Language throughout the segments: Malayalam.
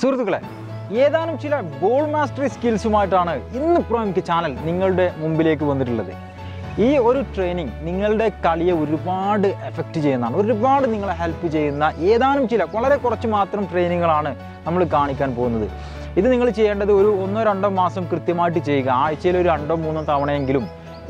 സുഹൃത്തുക്കളെ ഏതാനും ചില ബോൾ മാസ്റ്ററി സ്കിൽസുമായിട്ടാണ് ഇന്ന് പ്രോ എംകെ ചാനൽ നിങ്ങളുടെ മുമ്പിലേക്ക് വന്നിട്ടുള്ളത്. ഈ ഒരു ട്രെയിനിങ് നിങ്ങളുടെ കളിയെ ഒരുപാട് എഫക്റ്റ് ചെയ്യുന്നതാണ്, ഒരുപാട് നിങ്ങളെ ഹെൽപ്പ് ചെയ്യുന്ന ഏതാനും ചില വളരെ കുറച്ച് മാത്രം ട്രെയിനിങ്ങുകളാണ് നമ്മൾ കാണിക്കാൻ പോകുന്നത്. ഇത് നിങ്ങൾ ചെയ്യേണ്ടത് ഒരു 1-2 മാസം കൃത്യമായിട്ട് ചെയ്യുക. ആഴ്ചയിൽ ഒരു 2-3 തവണയെങ്കിലും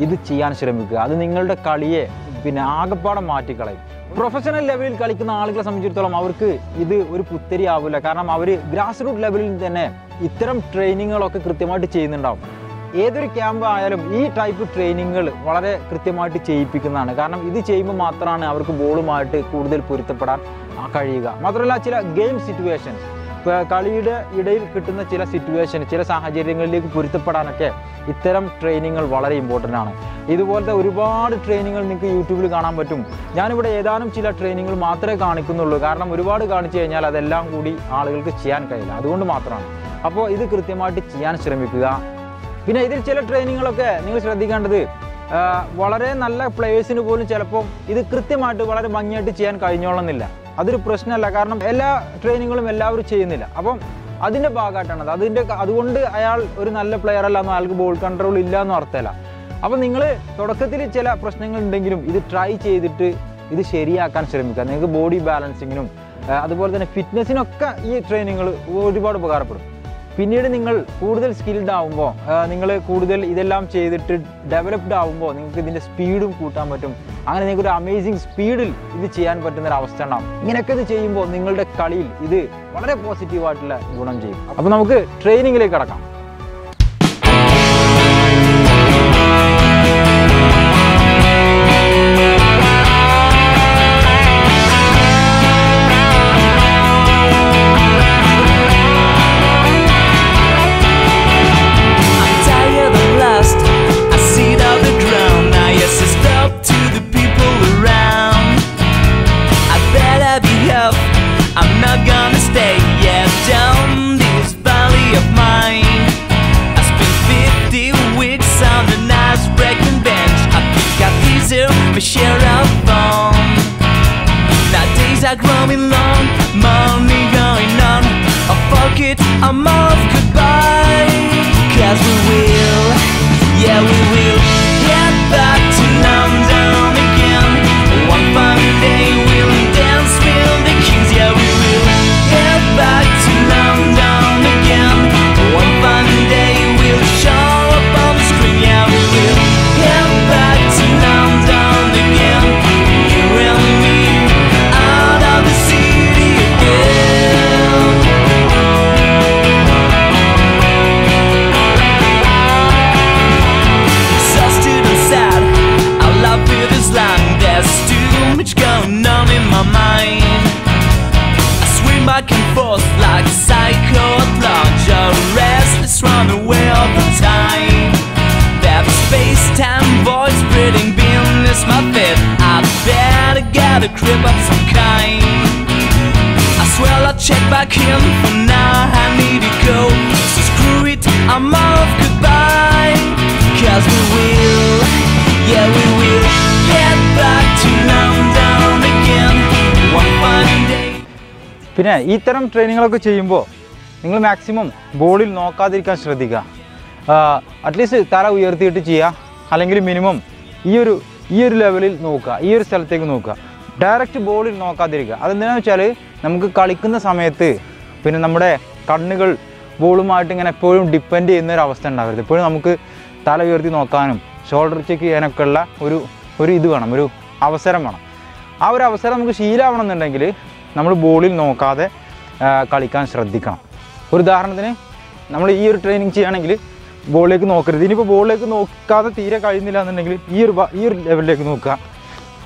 ഇത് ചെയ്യാൻ ശ്രമിക്കുക. അത് നിങ്ങളുടെ കളിയെ പിന്നെ ആകെപ്പാടെ മാറ്റിക്കളയും. പ്രൊഫഷണൽ ലെവലിൽ കളിക്കുന്ന ആളുകളെ സംബന്ധിച്ചിടത്തോളം അവർക്ക് ഇത് ഒരു പുത്തരി ആവില്ല, കാരണം അവർ ഗ്രാസ് റൂട്ട് ലെവലിൽ തന്നെ ഇത്തരം ട്രെയിനിങ്ങുകളൊക്കെ കൃത്യമായിട്ട് ചെയ്യുന്നുണ്ടാവും. ഏതൊരു ക്യാമ്പ് ആയാലും ഈ ടൈപ്പ് ട്രെയിനിങ്ങുകൾ വളരെ കൃത്യമായിട്ട് ചെയ്യിപ്പിക്കുന്നതാണ്, കാരണം ഇത് ചെയ്യുമ്പോൾ മാത്രമാണ് അവർക്ക് ബോളുമായിട്ട് കൂടുതൽ പൊരുത്തപ്പെടാൻ കഴിയുക. മാത്രമല്ല ചില ഗെയിം സിറ്റുവേഷൻസ്, ഇപ്പോൾ കളിയുടെ ഇടയിൽ കിട്ടുന്ന ചില സിറ്റുവേഷൻ, ചില സാഹചര്യങ്ങളിലേക്ക് പൊരുത്തപ്പെടാനൊക്കെ ഇത്തരം ട്രെയിനിങ്ങുകൾ വളരെ ഇമ്പോർട്ടൻ്റ് ആണ്. ഇതുപോലത്തെ ഒരുപാട് ട്രെയിനിങ്ങുകൾ നിങ്ങൾക്ക് യൂട്യൂബിൽ കാണാൻ പറ്റും. ഞാനിവിടെ ഏതാനും ചില ട്രെയിനിങ്ങുകൾ മാത്രമേ കാണിക്കുന്നുള്ളൂ, കാരണം ഒരുപാട് കാണിച്ചു കഴിഞ്ഞാൽ അതെല്ലാം കൂടി ആളുകൾക്ക് ചെയ്യാൻ കഴിയില്ല, അതുകൊണ്ട് മാത്രമാണ്. അപ്പോൾ ഇത് കൃത്യമായിട്ട് ചെയ്യാൻ ശ്രമിക്കുക. പിന്നെ ഇതിൽ ചില ട്രെയിനിങ്ങുകളൊക്കെ നിങ്ങൾ ശ്രദ്ധിക്കേണ്ടത്, വളരെ നല്ല പ്ലേയേഴ്സിന് പോലും ചിലപ്പോൾ ഇത് കൃത്യമായിട്ട് വളരെ ഭംഗിയായിട്ട് ചെയ്യാൻ കഴിഞ്ഞോളന്നില്ല. അതൊരു പ്രശ്നമല്ല, കാരണം എല്ലാ ട്രെയിനിങ്ങുകളും എല്ലാവരും ചെയ്യുന്നില്ല. അപ്പം അതിൻ്റെ ഭാഗമായിട്ടാണത്. അതുകൊണ്ട് അയാൾ ഒരു നല്ല പ്ലെയർ അല്ല എന്നോ അയാൾക്ക് ബോൾ കൺട്രോൾ ഇല്ല എന്നോ അർത്ഥമല്ല. അപ്പം നിങ്ങൾ തുടക്കത്തിൽ ചില പ്രശ്നങ്ങളുണ്ടെങ്കിലും ഇത് ട്രൈ ചെയ്തിട്ട് ഇത് ശരിയാക്കാൻ ശ്രമിക്കുക. നിങ്ങൾക്ക് ബോഡി ബാലൻസിങ്ങിനും അതുപോലെ തന്നെ ഫിറ്റ്നസ്സിനൊക്കെ ഈ ട്രെയിനിങ്ങുകൾ ഒരുപാട് ഉപകാരപ്പെടും. പിന്നീട് നിങ്ങൾ കൂടുതൽ സ്കിൽഡ് ആവുമ്പോൾ, നിങ്ങൾ കൂടുതൽ ഇതെല്ലാം ചെയ്തിട്ട് ഡെവലപ്ഡ് ആവുമ്പോൾ നിങ്ങൾക്ക് ഇതിൻ്റെ സ്പീഡും കൂട്ടാൻ പറ്റും. അങ്ങനെ നിങ്ങൾക്കൊരു അമേസിങ് സ്പീഡിൽ ഇത് ചെയ്യാൻ പറ്റുന്നൊരവസ്ഥ ഉണ്ടാവും. ഇങ്ങനെയൊക്കെ ഇത് ചെയ്യുമ്പോൾ നിങ്ങളുടെ കളിയിൽ ഇത് വളരെ പോസിറ്റീവായിട്ടുള്ള ഗുണം ചെയ്യും. അപ്പോൾ നമുക്ക് ട്രെയിനിങ്ങിലേക്ക് കടക്കാം. Growing long, money going on, oh fuck it, I'm off, goodbye. Cause we will, yeah we will get back to London again. One fine day we'll dance with the kings. Yeah we will get back to London again. One fine day we'll show up on the screen. Yeah we will get back to London again. You and me like psycho at large, a restless runaway all the time. That space-time void spreading beam is my fit. I better get a grip of some kind. I swear I'll check back in, for now I need to go. So screw it, I'm off, goodbye. Cause we will, yeah we will get back to London again. One fine day. പിന്നെ ഇത്തരം ട്രെയിനിങ്ങുകളൊക്കെ ചെയ്യുമ്പോൾ നിങ്ങൾ മാക്സിമം ബോളിൽ നോക്കാതിരിക്കാൻ ശ്രദ്ധിക്കുക. അറ്റ്ലീസ്റ്റ് തല ഉയർത്തിയിട്ട് ചെയ്യുക, അല്ലെങ്കിൽ മിനിമം ഈ ഒരു ലെവലിൽ നോക്കുക, ഈ ഒരു സ്ഥലത്തേക്ക് നോക്കുക. ഡയറക്റ്റ് ബോളിൽ നോക്കാതിരിക്കുക. അതെന്തിനാണെന്ന് വെച്ചാൽ നമുക്ക് കളിക്കുന്ന സമയത്ത് പിന്നെ നമ്മുടെ കണ്ണുകൾ ബോളുമായിട്ട് ഇങ്ങനെ എപ്പോഴും ഡിപ്പെൻഡ് ചെയ്യുന്ന ഒരു അവസ്ഥ ഉണ്ടാവരുത്. എപ്പോഴും നമുക്ക് തല ഉയർത്തി നോക്കാനും ഷോൾഡർ ചെക്ക് ചെയ്യാനൊക്കെയുള്ള ഒരു ഇത് വേണം, ഒരു അവസരം വേണം. ആ ഒരു അവസരം നമുക്ക് ശീലമാവണം എന്നുണ്ടെങ്കിൽ നമ്മൾ ബോളിൽ നോക്കാതെ കളിക്കാൻ ശ്രദ്ധിക്കണം. ഒരു ഉദാഹരണത്തിന് നമ്മൾ ഈ ഒരു ട്രെയിനിങ് ചെയ്യുകയാണെങ്കിൽ ബോളിലേക്ക് നോക്കരുത്. ഇനിയിപ്പോൾ ബോളിലേക്ക് നോക്കാതെ തീരെ കഴിയുന്നില്ല എന്നുണ്ടെങ്കിൽ ഈ ഒരു ലെവലിലേക്ക് നോക്കുക.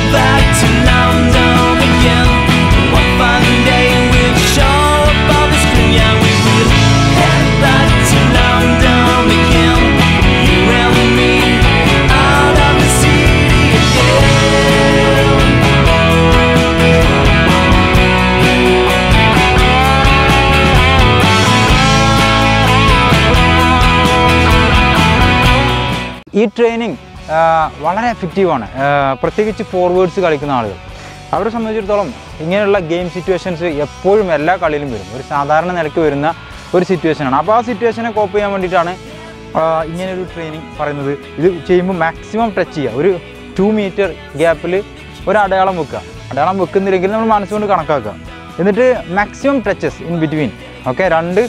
Back to London. ഈ ട്രെയിനിങ് വളരെ എഫക്റ്റീവാണ് പ്രത്യേകിച്ച് ഫോർവേഡ്സ് കളിക്കുന്ന ആളുകൾ അവരെ സംബന്ധിച്ചിടത്തോളം ഇങ്ങനെയുള്ള ഗെയിം സിറ്റുവേഷൻസ് എപ്പോഴും എല്ലാ കളിയിലും വരും ഒരു സാധാരണ നിലയ്ക്ക് വരുന്ന ഒരു സിറ്റുവേഷനാണ് അപ്പോൾ ആ സിറ്റുവേഷനെ കോപ്പ് ചെയ്യാൻ വേണ്ടിയിട്ടാണ് ഇങ്ങനൊരു ട്രെയിനിങ് പറയുന്നത് ഇത് ചെയ്യുമ്പോൾ മാക്സിമം ടച്ച് ചെയ്യുക ഒരു 2 മീറ്റർ ഗ്യാപ്പിൽ ഒരു അടയാളം വെക്കുക അടയാളം വെക്കുന്നില്ലെങ്കിൽ നമ്മൾ മനസ്സുകൊണ്ട് കണക്കാക്കുക എന്നിട്ട് maximum touches in between okay രണ്ട്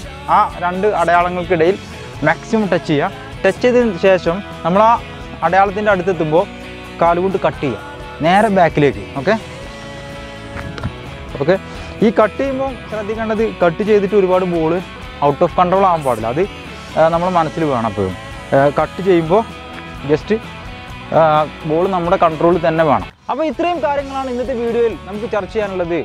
അടയാളങ്ങൾക്കിടയിൽ മാക്സിമം ടച്ച് ചെയ്യുക ടച്ച് ചെയ്തതിന് ശേഷം നമ്മൾ ആ അടയാളത്തിൻ്റെ അടുത്തെത്തുമ്പോൾ കാലുകൊണ്ട് കട്ട് ചെയ്യുക നേരെ ബാക്കിലേക്ക് ഓക്കെ ഓക്കെ ഈ കട്ട് ചെയ്യുമ്പോൾ ശ്രദ്ധിക്കേണ്ടത് കട്ട് ചെയ്തിട്ട് ഒരുപാട് ബോൾ ഔട്ട് ഓഫ് കൺട്രോൾ ആകാൻ പാടില്ല അത് നമ്മൾ മനസ്സിൽ വേണം എപ്പോഴും കട്ട് ചെയ്യുമ്പോൾ ജസ്റ്റ് ബോൾ നമ്മുടെ കൺട്രോളിൽ തന്നെ വേണം അപ്പോൾ ഇത്രയും കാര്യങ്ങളാണ് ഇന്നത്തെ വീഡിയോയിൽ നമുക്ക് ചർച്ച ചെയ്യാനുള്ളത്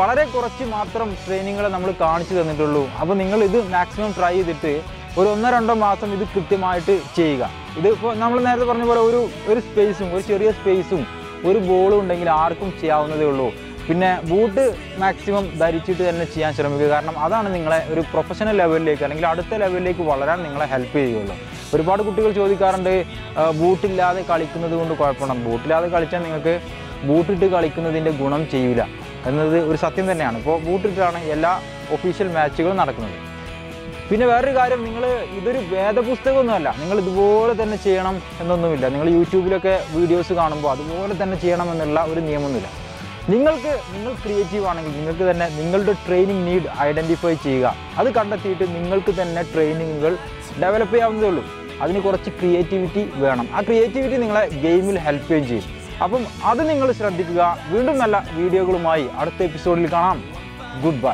വളരെ കുറച്ച് മാത്രം ട്രെയിനിങ്ങൾ നമ്മൾ കാണിച്ചു തന്നിട്ടുള്ളൂ അപ്പോൾ നിങ്ങൾ ഇത് മാക്സിമം ട്രൈ ചെയ്തിട്ട് ഒരു 1-2 മാസം ഇത് കൃത്യമായിട്ട് ചെയ്യുക ഇത് ഇപ്പോൾ നമ്മൾ നേരത്തെ പറഞ്ഞ പോലെ ഒരു സ്പേസും ഒരു ചെറിയ സ്പേസും ഒരു ബോളും ഉണ്ടെങ്കിൽ ആർക്കും ചെയ്യാവുന്നതേ ഉള്ളൂ പിന്നെ ബൂട്ട് മാക്സിമം ധരിച്ചിട്ട് തന്നെ ചെയ്യാൻ ശ്രമിക്കുക കാരണം അതാണ് നിങ്ങളെ ഒരു പ്രൊഫഷണൽ ലെവലിലേക്ക് അല്ലെങ്കിൽ അടുത്ത ലെവലിലേക്ക് വളരാൻ നിങ്ങളെ ഹെൽപ്പ് ചെയ്യുള്ളൂ ഒരുപാട് കുട്ടികൾ ചോദിക്കാറുണ്ട് ബൂട്ടില്ലാതെ കളിക്കുന്നത് കൊണ്ട് കുഴപ്പമുണ്ടാകും ബൂട്ടില്ലാതെ കളിച്ചാൽ നിങ്ങൾക്ക് ബൂട്ടിട്ട് കളിക്കുന്നതിൻ്റെ ഗുണം ചെയ്യില്ല എന്നത് ഒരു സത്യം തന്നെയാണ് ഇപ്പോൾ ബൂട്ടിട്ടാണ് എല്ലാ ഒഫീഷ്യൽ മാച്ചുകളും നടക്കുന്നത് പിന്നെ വേറൊരു കാര്യം നിങ്ങൾ ഇതൊരു വേദപുസ്തകമൊന്നുമല്ല നിങ്ങൾ ഇതുപോലെ തന്നെ ചെയ്യണം എന്നൊന്നുമില്ല നിങ്ങൾ യൂട്യൂബിലൊക്കെ വീഡിയോസ് കാണുമ്പോൾ അതുപോലെ തന്നെ ചെയ്യണമെന്നുള്ള ഒരു നിയമമൊന്നുമില്ല നിങ്ങൾ ക്രിയേറ്റീവ് ആണെങ്കിൽ നിങ്ങൾക്ക് തന്നെ നിങ്ങളുടെ ട്രെയിനിങ് നീഡ് ഐഡൻറ്റിഫൈ ചെയ്യുക അത് കണ്ടെത്തിയിട്ട് നിങ്ങൾക്ക് തന്നെ ട്രെയിനിങ്ങുകൾ ഡെവലപ്പ് ചെയ്യാവുന്നതേ ഉള്ളൂ അതിന് കുറച്ച് ക്രിയേറ്റിവിറ്റി വേണം ആ ക്രിയേറ്റിവിറ്റി നിങ്ങളെ ഗെയിമിൽ ഹെൽപ്പ് ചെയ്യുകയും ചെയ്യും അപ്പം അത് നിങ്ങൾ ശ്രദ്ധിക്കുക വീണ്ടും നല്ല വീഡിയോകളുമായി അടുത്ത എപ്പിസോഡിൽ കാണാം ഗുഡ് ബൈ